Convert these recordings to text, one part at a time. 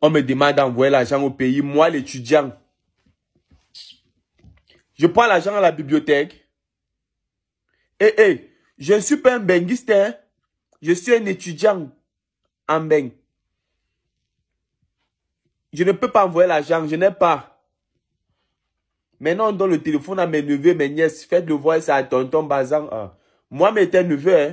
on me demande d'envoyer l'argent au pays. Moi, l'étudiant, je prends l'argent à la bibliothèque. Et je ne suis pas un benguiste. Hein? Je suis un étudiant en Beng. Je ne peux pas envoyer l'argent. Je n'ai pas. Maintenant, on donne le téléphone à mes neveux, mes nièces. Faites le voir ça à tonton Bazang. Ah. Moi, mes neveux, hein?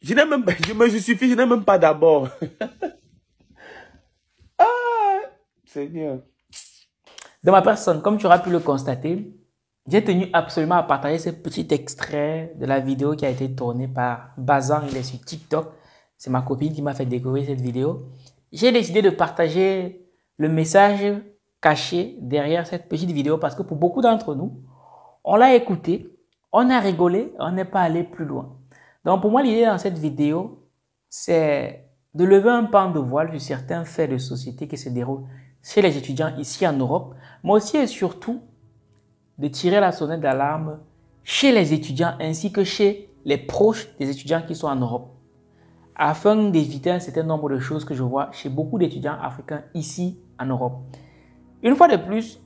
Je n'ai même pas, je me justifie, je n'ai même pas d'abord. Ah, Seigneur. De ma personne, comme tu auras pu le constater, j'ai tenu absolument à partager ce petit extrait de la vidéo qui a été tournée par Bazang. Il est sur TikTok. C'est ma copine qui m'a fait découvrir cette vidéo. J'ai décidé de partager le message caché derrière cette petite vidéo parce que pour beaucoup d'entre nous, on l'a écouté, on a rigolé, on n'est pas allé plus loin. Donc pour moi, l'idée dans cette vidéo, c'est de lever un pan de voile sur certains faits de société qui se déroulent chez les étudiants ici en Europe, mais aussi et surtout de tirer la sonnette d'alarme chez les étudiants ainsi que chez les proches des étudiants qui sont en Europe, afin d'éviter un certain nombre de choses que je vois chez beaucoup d'étudiants africains ici en Europe. Une fois de plus,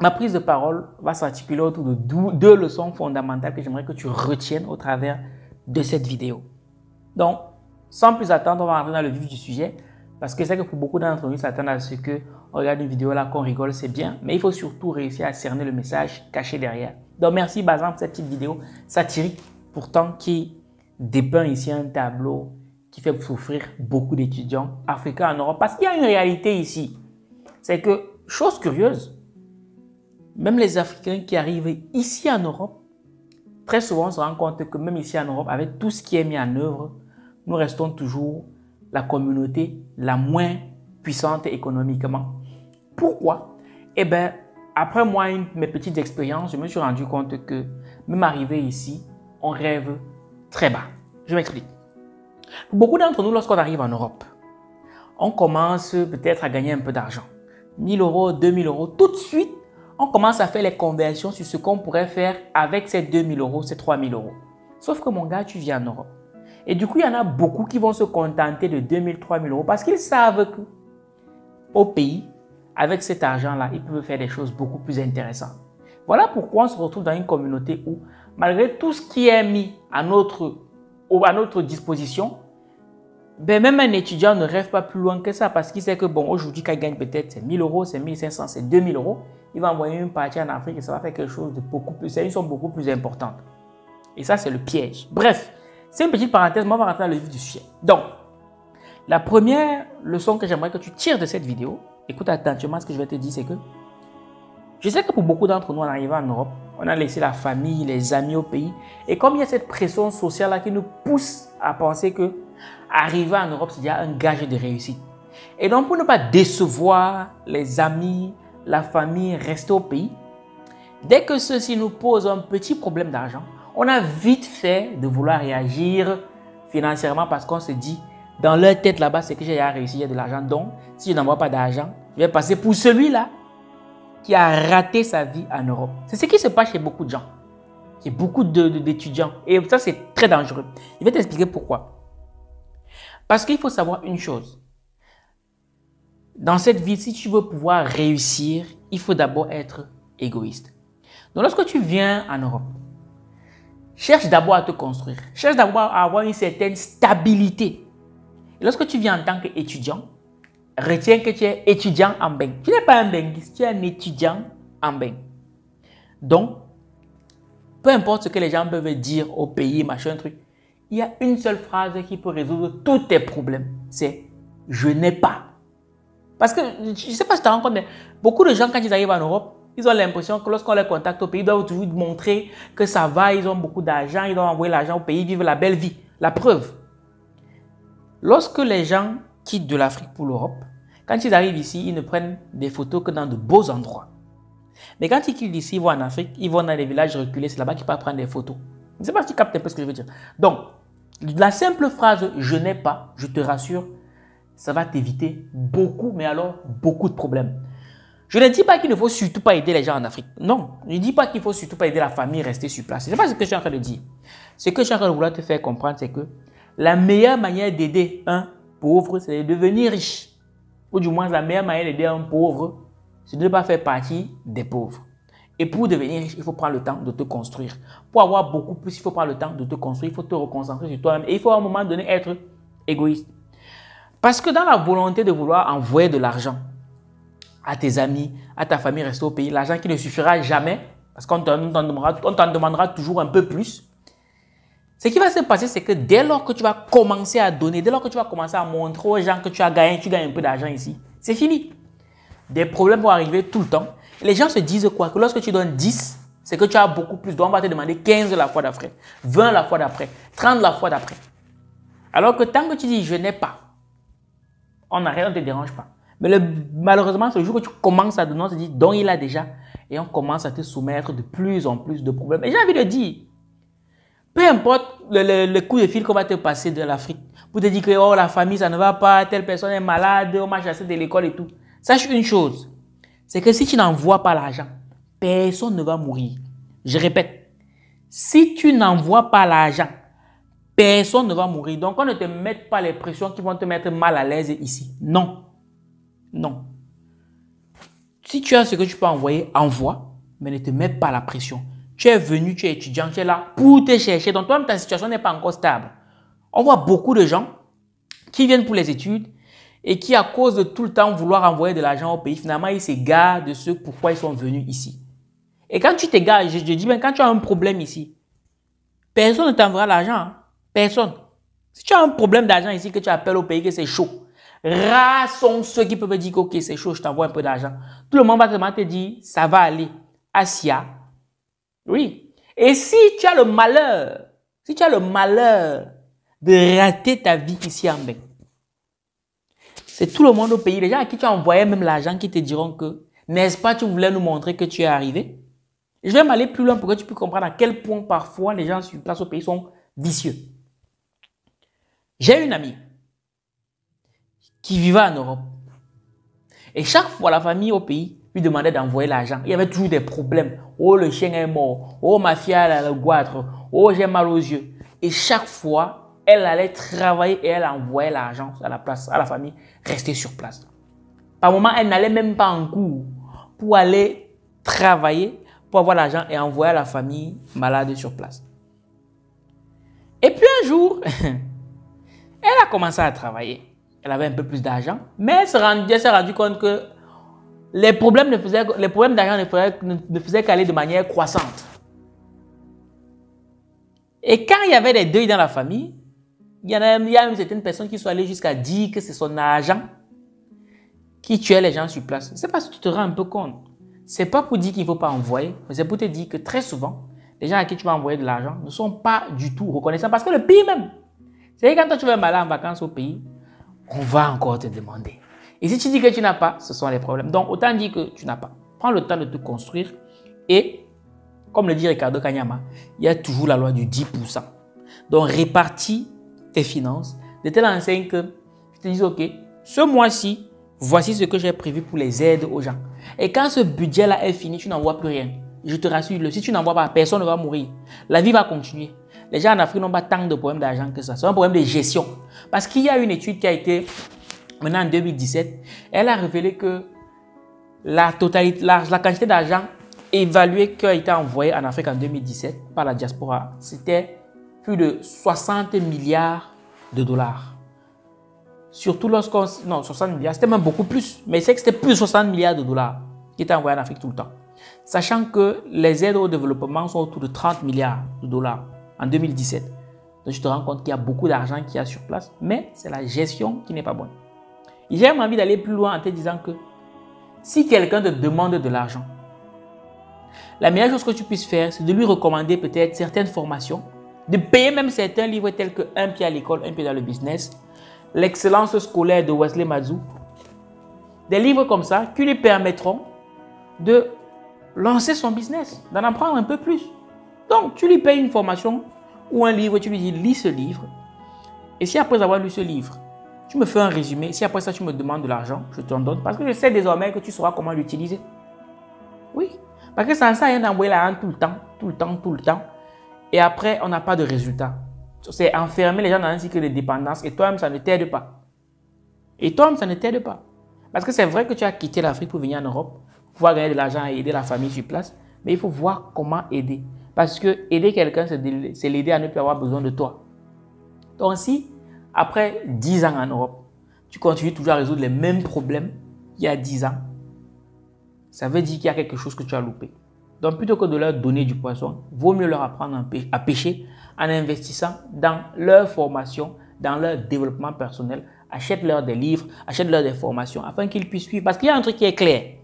ma prise de parole va s'articuler autour de deux leçons fondamentales que j'aimerais que tu retiennes au travers de cette vidéo. Donc, sans plus attendre, on va rentrer dans le vif du sujet parce que c'est que pour beaucoup d'entre nous, s'attendent à ce que on regarde une vidéo là, qu'on rigole, c'est bien, mais il faut surtout réussir à cerner le message caché derrière. Donc, merci Bazang pour cette petite vidéo satirique, pourtant qui dépeint ici un tableau qui fait souffrir beaucoup d'étudiants africains en Europe parce qu'il y a une réalité ici. C'est que, chose curieuse, même les Africains qui arrivent ici en Europe, très souvent, on se rend compte que même ici en Europe, avec tout ce qui est mis en œuvre, nous restons toujours la communauté la moins puissante économiquement. Pourquoi? Eh bien, après moi, mes petites expériences, je me suis rendu compte que même arrivé ici, on rêve très bas. Je m'explique. Beaucoup d'entre nous, lorsqu'on arrive en Europe, on commence peut-être à gagner un peu d'argent. 1 000 euros, 2 000 euros, tout de suite, on commence à faire les conversions sur ce qu'on pourrait faire avec ces 2 000 euros, ces 3 000 euros. Sauf que mon gars, tu vis en Europe. Et du coup, il y en a beaucoup qui vont se contenter de 2 000, 3 000 euros parce qu'ils savent qu'au pays, avec cet argent-là, ils peuvent faire des choses beaucoup plus intéressantes. Voilà pourquoi on se retrouve dans une communauté où, malgré tout ce qui est mis à notre disposition, ben même un étudiant ne rêve pas plus loin que ça parce qu'il sait que, bon, aujourd'hui, qu'il gagne peut-être c'est 1 000 euros, c'est 1 500, c'est 2 000 euros. Il va envoyer une partie en Afrique et ça va faire quelque chose de beaucoup plus... C'est une somme beaucoup plus importante. Et ça, c'est le piège. Bref, c'est une petite parenthèse, mais on va rentrer dans le vif du sujet. Donc, la première leçon que j'aimerais que tu tires de cette vidéo, écoute attentivement ce que je vais te dire, c'est que je sais que pour beaucoup d'entre nous, en arrivant en Europe, on a laissé la famille, les amis au pays. Et comme il y a cette pression sociale là qui nous pousse à penser que arriver en Europe, c'est déjà un gage de réussite. Et donc, pour ne pas décevoir les amis, la famille, rester au pays, dès que ceux-ci nous posent un petit problème d'argent, on a vite fait de vouloir réagir financièrement parce qu'on se dit, dans leur tête là-bas, c'est que j'ai réussi, il y a de l'argent. Donc, si je n'envoie pas d'argent, je vais passer pour celui-là qui a raté sa vie en Europe. C'est ce qui se passe chez beaucoup de gens, chez beaucoup d'étudiants. Et ça, c'est très dangereux. Je vais t'expliquer pourquoi. Parce qu'il faut savoir une chose. Dans cette vie, si tu veux pouvoir réussir, il faut d'abord être égoïste. Donc, lorsque tu viens en Europe, cherche d'abord à te construire. Cherche d'abord à avoir une certaine stabilité. Et lorsque tu viens en tant qu'étudiant, retiens que tu es étudiant en Beng. Tu n'es pas un benguiste, tu es un étudiant en Beng. Donc, peu importe ce que les gens peuvent dire au pays, machin, truc, il y a une seule phrase qui peut résoudre tous tes problèmes. C'est « je n'ai pas ». Parce que, je ne sais pas si tu te rends compte, mais beaucoup de gens, quand ils arrivent en Europe, ils ont l'impression que lorsqu'on les contacte au pays, ils doivent toujours montrer que ça va, ils ont beaucoup d'argent, ils doivent envoyer l'argent au pays, vivre la belle vie. La preuve, lorsque les gens quittent de l'Afrique pour l'Europe, quand ils arrivent ici, ils ne prennent des photos que dans de beaux endroits. Mais quand ils quittent d'ici, ils vont en Afrique, ils vont dans des villages reculés, c'est là-bas qu'ils peuvent prendre des photos. Je ne sais pas si tu captes un peu ce que je veux dire. Donc, la simple phrase « je n'ai pas », je te rassure, ça va t'éviter beaucoup, mais alors beaucoup de problèmes. Je ne dis pas qu'il ne faut surtout pas aider les gens en Afrique. Non, je ne dis pas qu'il ne faut surtout pas aider la famille, rester sur place. Ce n'est pas ce que je suis en train de dire. Ce que je suis en train de vouloir te faire comprendre, c'est que la meilleure manière d'aider un pauvre, c'est de devenir riche. ou du moins la meilleure manière d'aider un pauvre, c'est de ne pas faire partie des pauvres. Et pour devenir riche, il faut prendre le temps de te construire. Pour avoir beaucoup plus, il faut prendre le temps de te construire, il faut te reconcentrer sur toi-même. Et il faut à un moment donné être égoïste. Parce que dans la volonté de vouloir envoyer de l'argent à tes amis, à ta famille, rester au pays, l'argent qui ne suffira jamais, parce qu'on t'en demandera toujours un peu plus, ce qui va se passer, c'est que dès lors que tu vas commencer à donner, dès lors que tu vas commencer à montrer aux gens que tu gagnes un peu d'argent ici, c'est fini. Des problèmes vont arriver tout le temps. Les gens se disent quoi? Que lorsque tu donnes 10, c'est que tu as beaucoup plus. Donc on va te demander 15 la fois d'après, 20 la fois d'après, 30 la fois d'après. Alors que tant que tu dis « je n'ai pas », on n'arrête, on ne te dérange pas. Mais malheureusement, ce jour que tu commences à donner, on se dit « donc il a déjà » et on commence à te soumettre de plus en plus de problèmes. Et j'ai envie de dire, peu importe le coup de fil qu'on va te passer de l'Afrique, pour te dire que oh, la famille, ça ne va pas, telle personne est malade, on m'a chassé de l'école et tout. Sache une chose, c'est que si tu n'envoies pas l'argent, personne ne va mourir. Je répète, si tu n'envoies pas l'argent, personne ne va mourir. Donc, on ne te mette pas les pressions qui vont te mettre mal à l'aise ici. Non. Non. Si tu as ce que tu peux envoyer, envoie, mais ne te mets pas la pression. Tu es venu, tu es étudiant, tu es là pour te chercher. Donc, toi-même, ta situation n'est pas encore stable. On voit beaucoup de gens qui viennent pour les études, et qui, à cause de tout le temps vouloir envoyer de l'argent au pays, finalement, ils s'égarent de ce pourquoi ils sont venus ici. Et quand tu t'égares, je dis, ben, quand tu as un problème ici, personne ne t'enverra l'argent. Hein? Personne. Si tu as un problème d'argent ici, que tu appelles au pays, que c'est chaud, rares sont ceux qui peuvent dire que okay, c'est chaud, je t'envoie un peu d'argent. Tout le monde va te dire, ça va aller. Asia. Oui. Et si tu as le malheur, si tu as le malheur de rater ta vie ici en Belgique, c'est tout le monde au pays. Les gens à qui tu as envoyé même l'argent qui te diront que, n'est-ce pas, tu voulais nous montrer que tu es arrivé? Je vais m'aller plus loin pour que tu puisses comprendre à quel point parfois les gens sur place au pays sont vicieux. J'ai une amie qui vivait en Europe. Et chaque fois, la famille au pays lui demandait d'envoyer l'argent. Il y avait toujours des problèmes. Oh, le chien est mort. Oh, ma fille a le goitre. Oh, j'ai mal aux yeux. Et chaque fois, elle allait travailler et elle envoyait l'argent à la place, à la famille, rester sur place. Par moment, elle n'allait même pas en cours pour aller travailler, pour avoir l'argent et envoyer à la famille malade sur place. Et puis un jour, elle a commencé à travailler. Elle avait un peu plus d'argent, mais elle s'est rendue compte que les problèmes d'argent ne faisaient qu'aller de manière croissante. Et quand il y avait des deuils dans la famille, il y a même certaines personnes qui sont allées jusqu'à dire que c'est son argent qui tuait les gens sur place. C'est parce que tu te rends un peu compte. C'est pas pour dire qu'il ne faut pas envoyer, mais c'est pour te dire que très souvent, les gens à qui tu vas envoyer de l'argent ne sont pas du tout reconnaissants. Parce que le pays même, c'est quand toi tu vas aller en vacances au pays, on va encore te demander. Et si tu dis que tu n'as pas, ce sont les problèmes. Donc autant dire que tu n'as pas. Prends le temps de te construire et, comme le dit Ricardo Kanyama, il y a toujours la loi du 10%. Donc répartis tes finances de telle enseigne que tu te dis, ok, ce mois-ci, voici ce que j'ai prévu pour les aides aux gens. Et quand ce budget-là est fini, tu n'envoies plus rien. Je te rassure, si tu n'envoies pas, personne ne va mourir. La vie va continuer. Les gens en Afrique n'ont pas tant de problèmes d'argent que ça. C'est un problème de gestion. Parce qu'il y a une étude qui a été menée en 2017. Elle a révélé que la quantité d'argent évaluée qui a été envoyée en Afrique en 2017 par la diaspora, c'était plus de 60 milliards de dollars. Surtout lorsqu'on... Non, 60 milliards, c'était même beaucoup plus. Mais c'est que c'était plus de 60 milliards de dollars qui étaient envoyés en Afrique tout le temps. Sachant que les aides au développement sont autour de 30 milliards de dollars en 2017. Donc, je te rends compte qu'il y a beaucoup d'argent qu'il y a sur place, mais c'est la gestion qui n'est pas bonne. J'ai même envie d'aller plus loin en te disant que si quelqu'un te demande de l'argent, la meilleure chose que tu puisses faire, c'est de lui recommander peut-être certaines formations, de payer même certains livres tels que Un pied à l'école, un pied dans le business, L'excellence scolaire de Wesley Madzou, des livres comme ça qui lui permettront de lancer son business, d'en apprendre un peu plus. Donc, tu lui payes une formation ou un livre, tu lui dis, lis ce livre. Et si après avoir lu ce livre, tu me fais un résumé, si après ça tu me demandes de l'argent, je t'en donne parce que je sais désormais que tu sauras comment l'utiliser. Oui, parce que ça ne sert à rien d'envoyer l'argent tout le temps. Et après, on n'a pas de résultat. C'est enfermer les gens dans un cycle de dépendance et toi-même, ça ne t'aide pas. Parce que c'est vrai que tu as quitté l'Afrique pour venir en Europe, pouvoir gagner de l'argent et aider la famille sur place, mais il faut voir comment aider. Parce que aider quelqu'un, c'est l'aider à ne plus avoir besoin de toi. Donc si, après 10 ans en Europe, tu continues toujours à résoudre les mêmes problèmes il y a 10 ans, ça veut dire qu'il y a quelque chose que tu as loupé. Donc plutôt que de leur donner du poisson, vaut mieux leur apprendre à pêcher en investissant dans leur formation, dans leur développement personnel. Achète-leur des livres, achète-leur des formations afin qu'ils puissent suivre. Parce qu'il y a un truc qui est clair,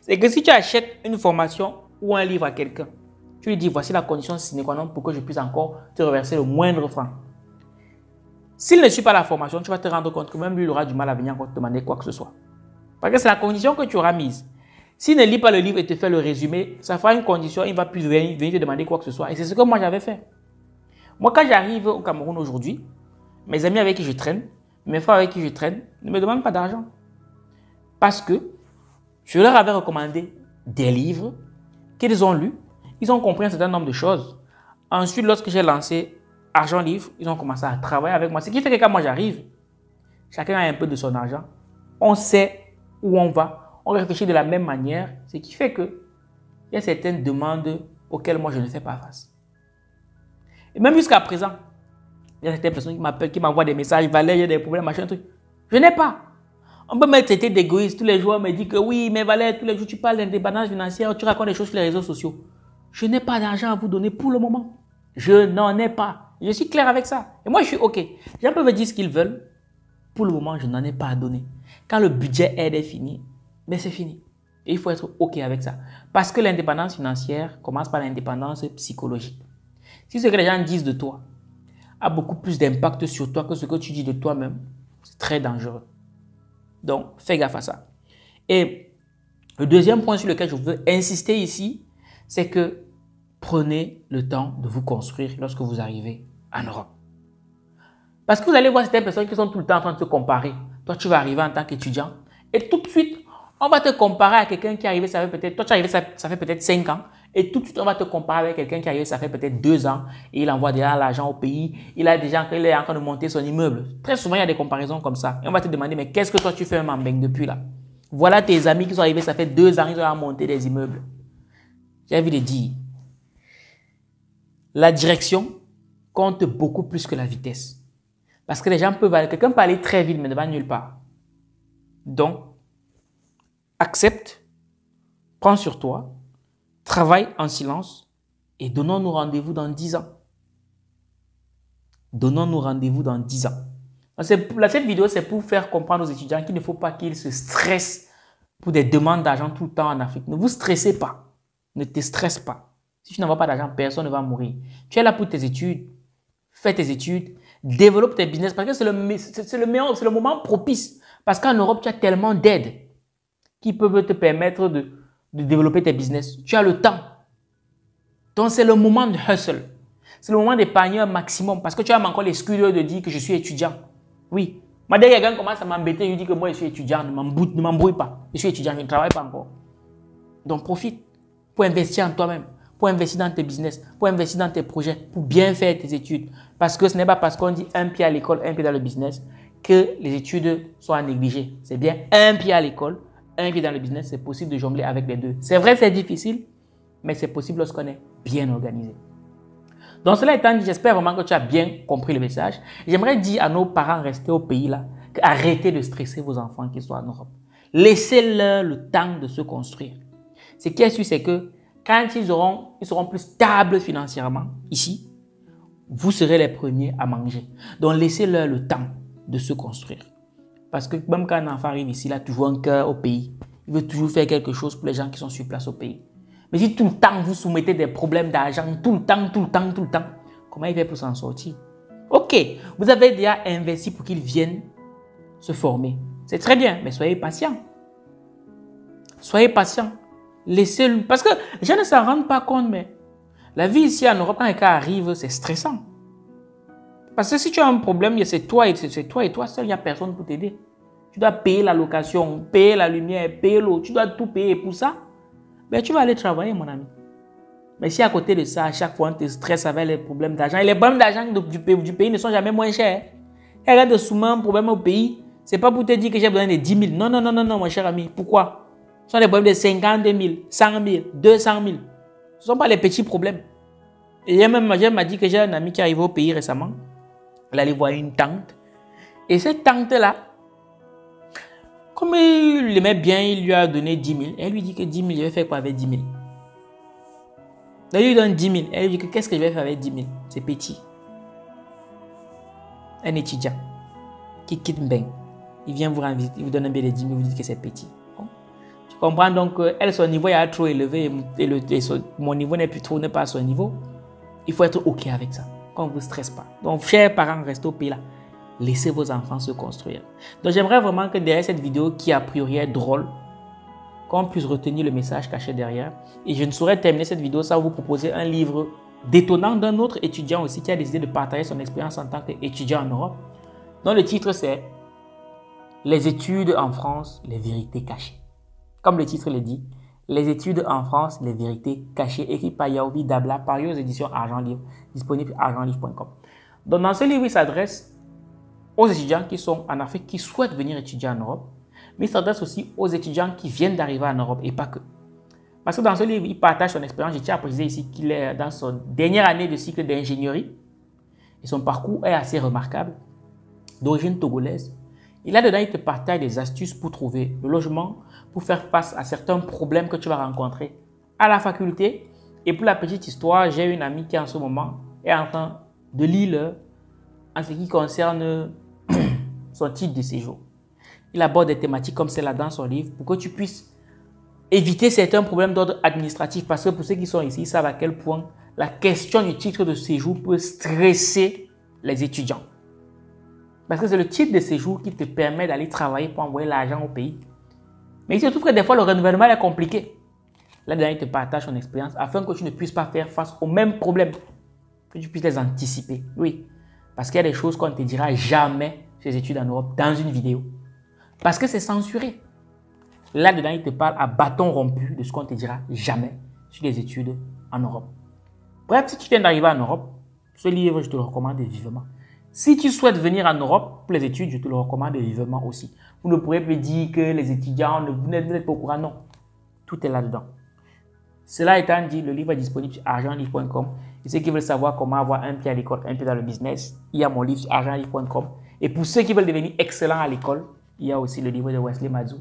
c'est que si tu achètes une formation ou un livre à quelqu'un, tu lui dis voici la condition sine qua non pour que je puisse encore te reverser le moindre franc. S'il ne suit pas la formation, tu vas te rendre compte que même lui il aura du mal à venir encore te demander quoi que ce soit. Parce que c'est la condition que tu auras mise. S'il ne lit pas le livre et te fait le résumé, ça fera une condition, il ne va plus venir te demander quoi que ce soit. Et c'est ce que moi j'avais fait. Moi quand j'arrive au Cameroun aujourd'hui, mes amis avec qui je traîne, mes frères avec qui je traîne, ne me demandent pas d'argent. Parce que je leur avais recommandé des livres qu'ils ont lus, ils ont compris un certain nombre de choses. Ensuite, lorsque j'ai lancé Argenlivre, ils ont commencé à travailler avec moi. Ce qui fait que quand moi j'arrive, chacun a un peu de son argent. On sait où on va, on réfléchit de la même manière. Ce qui fait qu'il y a certaines demandes auxquelles moi je ne fais pas face. Et même jusqu'à présent, il y a certaines personnes qui m'appellent, qui m'envoient des messages, Valère, il y a des problèmes, machin, truc. Je n'ai pas. On peut me traiter d'égoïste. Tous les jours, on me dit que oui, mais Valère, tous les jours, tu parles d'indépendance financière, tu racontes des choses sur les réseaux sociaux. Je n'ai pas d'argent à vous donner pour le moment. Je n'en ai pas. Je suis clair avec ça. Et moi, je suis OK. Les gens peuvent me dire ce qu'ils veulent. Pour le moment, je n'en ai pas à donner. Quand le budget aide est fini, ben c'est fini. Et il faut être OK avec ça. Parce que l'indépendance financière commence par l'indépendance psychologique. Si ce que les gens disent de toi a beaucoup plus d'impact sur toi que ce que tu dis de toi-même, c'est très dangereux. Donc, fais gaffe à ça. Et le deuxième point sur lequel je veux insister ici, c'est que prenez le temps de vous construire lorsque vous arrivez en Europe. Parce que vous allez voir certaines personnes qui sont tout le temps en train de se comparer. Toi, tu vas arriver en tant qu'étudiant et tout de suite, on va te comparer à quelqu'un qui est arrivé, ça fait peut-être, toi tu es arrivé, ça fait peut-être 5 ans et tout de suite, on va te comparer avec quelqu'un qui est arrivé, ça fait peut-être 2 ans et il envoie déjà l'argent au pays, il a déjà, il est en train de monter son immeuble. Très souvent, il y a des comparaisons comme ça. Et on va te demander, mais qu'est-ce que toi tu fais un mambeng depuis là? Voilà tes amis qui sont arrivés, ça fait 2 ans, ils ont monté des immeubles. J'ai envie de dire, la direction compte beaucoup plus que la vitesse. Parce que les gens peuvent aller, quelqu'un peut aller très vite, mais ne va nulle part. Donc, accepte, prends sur toi, travaille en silence et donnons-nous rendez-vous dans 10 ans. Donnons-nous rendez-vous dans 10 ans. Cette vidéo, c'est pour faire comprendre aux étudiants qu'il ne faut pas qu'ils se stressent pour des demandes d'argent tout le temps en Afrique. Ne vous stressez pas. Ne te stresse pas. Si tu n'envoies pas d'argent, personne ne va mourir. Tu es là pour tes études. Fais tes études. Développe tes business parce que c'est le moment propice. Parce qu'en Europe, tu as tellement d'aides qui peuvent te permettre de développer tes business. Tu as le temps. Donc, c'est le moment de hustle. C'est le moment d'épargner un maximum parce que tu as encore l'excuse de dire que je suis étudiant. Oui. Moi, dès que quelqu'un commence à m'embêter, je lui dis que moi, je suis étudiant, ne m'embrouille pas. Je suis étudiant, je ne travaille pas encore. Donc, profite pour investir en toi-même, pour investir dans tes business, pour investir dans tes projets, pour bien faire tes études. Parce que ce n'est pas parce qu'on dit un pied à l'école, un pied dans le business que les études sont à négliger. C'est bien un pied à l'école, un pied dans le business, c'est possible de jongler avec les deux. C'est vrai, c'est difficile, mais c'est possible lorsqu'on est bien organisé. Donc cela étant dit, j'espère vraiment que tu as bien compris le message. J'aimerais dire à nos parents restés au pays là, arrêtez de stresser vos enfants qui sont en Europe. Laissez-leur le temps de se construire. Ce qui est sûr, c'est que quand ils seront plus stables financièrement ici, vous serez les premiers à manger. Donc, laissez-leur le temps de se construire. Parce que même quand un enfant arrive ici, il a toujours un cœur au pays. Il veut toujours faire quelque chose pour les gens qui sont sur place au pays. Mais si tout le temps, vous soumettez des problèmes d'argent, tout le temps, comment il fait pour s'en sortir? OK, vous avez déjà investi pour qu'ils viennent se former. C'est très bien, mais soyez patient. Soyez patient. Laissez-le. Parce que les gens ne s'en rendent pas compte, mais la vie ici en Europe, quand quelqu'un arrive, c'est stressant. Parce que si tu as un problème, c'est toi seul, il n'y a personne pour t'aider. Tu dois payer la location, payer la lumière, payer l'eau, tu dois tout payer pour ça. Ben, tu vas aller travailler, mon ami. Mais si à côté de ça, à chaque fois, on te stresse avec les problèmes d'argent, et les problèmes d'argent du pays ne sont jamais moins chers. Et là, de soumettre un problème au pays, Ce n'est pas pour te dire que j'ai besoin de 10 000. Non, non, non, non, non, mon cher ami. Pourquoi? Ce sont des problèmes de 50 000, 100 000, 200 000. Ce ne sont pas les petits problèmes. Et hier même, elle m'a dit que j'ai un ami qui est arrivé au pays récemment. Elle allait voir une tante. Et cette tante-là, comme il l'aimait bien, il lui a donné 10 000. Elle lui dit que 10 000, je vais faire quoi avec 10 000? Elle lui donne 10 000. Elle lui dit que qu'est-ce que je vais faire avec 10 000? C'est petit. Un étudiant qui quitte Mbeng, il vient vous rendre visite, il vous donne un billet de 10 000, vous dites que c'est petit. Bon. Tu comprends donc elle, son niveau est trop élevé et mon niveau n'est plus trop, n'est pas à son niveau. Il faut être OK avec ça, qu'on ne vous stresse pas. Donc, chers parents, restez au pays là. Laissez vos enfants se construire. Donc, j'aimerais vraiment que derrière cette vidéo qui a priori est drôle, qu'on puisse retenir le message caché derrière. Et je ne saurais terminer cette vidéo sans vous proposer un livre détonnant d'un autre étudiant aussi qui a décidé de partager son expérience en tant qu'étudiant en Europe, dont le titre c'est « Les études en France, les vérités cachées ». Comme le titre le dit, « Les études en France, les vérités cachées » écrit par Yawovi Dabla, paru aux éditions Argenlivre, disponible à argentlivre.com. Donc dans ce livre, il s'adresse aux étudiants qui sont en Afrique, qui souhaitent venir étudier en Europe, mais il s'adresse aussi aux étudiants qui viennent d'arriver en Europe et pas que. Parce que dans ce livre, il partage son expérience. Je tiens à préciser ici qu'il est dans son dernière année de cycle d'ingénierie. Et son parcours est assez remarquable. D'origine togolaise. Et là-dedans, il te partage des astuces pour trouver le logement, pour faire face à certains problèmes que tu vas rencontrer à la faculté. Et pour la petite histoire, j'ai une amie qui en ce moment est en train de lire en ce qui concerne son titre de séjour. Il aborde des thématiques comme celle-là dans son livre pour que tu puisses éviter certains problèmes d'ordre administratif, parce que pour ceux qui sont ici, ils savent à quel point la question du titre de séjour peut stresser les étudiants. Parce que c'est le titre de séjour qui te permet d'aller travailler pour envoyer l'argent au pays. Mais il se trouve que des fois, le renouvellement est compliqué. Là-dedans, il te partage son expérience afin que tu ne puisses pas faire face aux mêmes problèmes, que tu puisses les anticiper. Oui, parce qu'il y a des choses qu'on ne te dira jamais ces études en Europe dans une vidéo. Parce que c'est censuré. Là-dedans, il te parle à bâton rompu de ce qu'on ne te dira jamais sur les études en Europe. Bref, si tu viens d'arriver en Europe, ce livre, je te le recommande vivement. Si tu souhaites venir en Europe pour les études, je te le recommande vivement aussi. Vous ne pourrez plus dire que les étudiants, vous n'êtes pas au courant, non. Tout est là-dedans. Cela étant dit, le livre est disponible sur argentlivre.com. Et ceux qui veulent savoir comment avoir un pied à l'école, un pied dans le business, il y a mon livre sur argentlivre.com. Et pour ceux qui veulent devenir excellents à l'école, il y a aussi le livre de Wesley Madzou,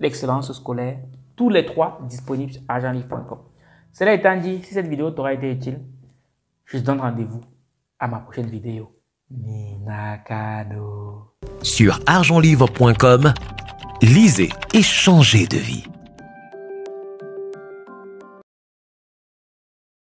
L'excellence scolaire, tous les trois disponibles sur argentlivre.com. Cela étant dit, si cette vidéo t'aura été utile, je te donne rendez-vous à ma prochaine vidéo. Minakano. Sur argentlivre.com, lisez et changez de vie.